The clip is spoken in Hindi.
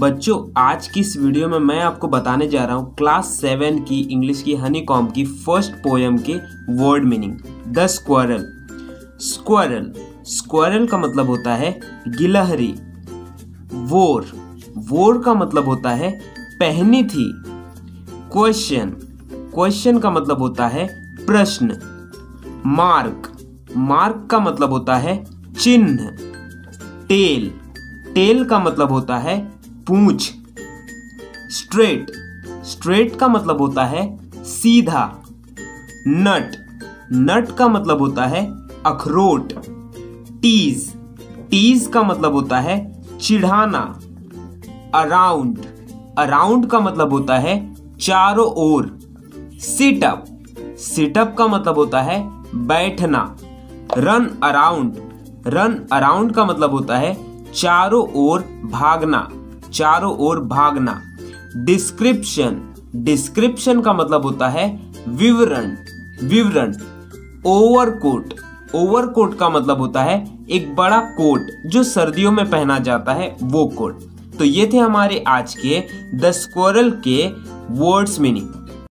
बच्चों आज की इस वीडियो में मैं आपको बताने जा रहा हूँ क्लास 7 की इंग्लिश की हनी कॉम्ब की फर्स्ट पोएम के word meaning. The squirrel. Squirrel squirrel का मतलब होता है गिलहरी। वोर, वोर का मतलब होता है पहनी थी। क्वेश्चन, क्वेश्चन का मतलब होता है प्रश्न। मार्क, मार्क का मतलब होता है चिन्ह। टेल, टेल का मतलब होता है पूंछ। स्ट्रेट, स्ट्रेट का मतलब होता है सीधा। नट, नट का मतलब होता है अखरोट। टीज, टीज का मतलब होता है चिढ़ाना। अराउंड, अराउंड का मतलब होता है चारों ओर। सिटअप, सिटअप का मतलब होता है बैठना। रन अराउंड, रन अराउंड का मतलब होता है चारों ओर भागना, चारों ओर भागना। डिस्क्रिप्शन, डिस्क्रिप्शन का मतलब होता है विवरण, विवरण। ओवरकोट, ओवरकोट का मतलब होता है एक बड़ा कोट जो सर्दियों में पहना जाता है, वो कोट। तो ये थे हमारे आज के द स्क्वायरल के वर्ड्स मीनिंग।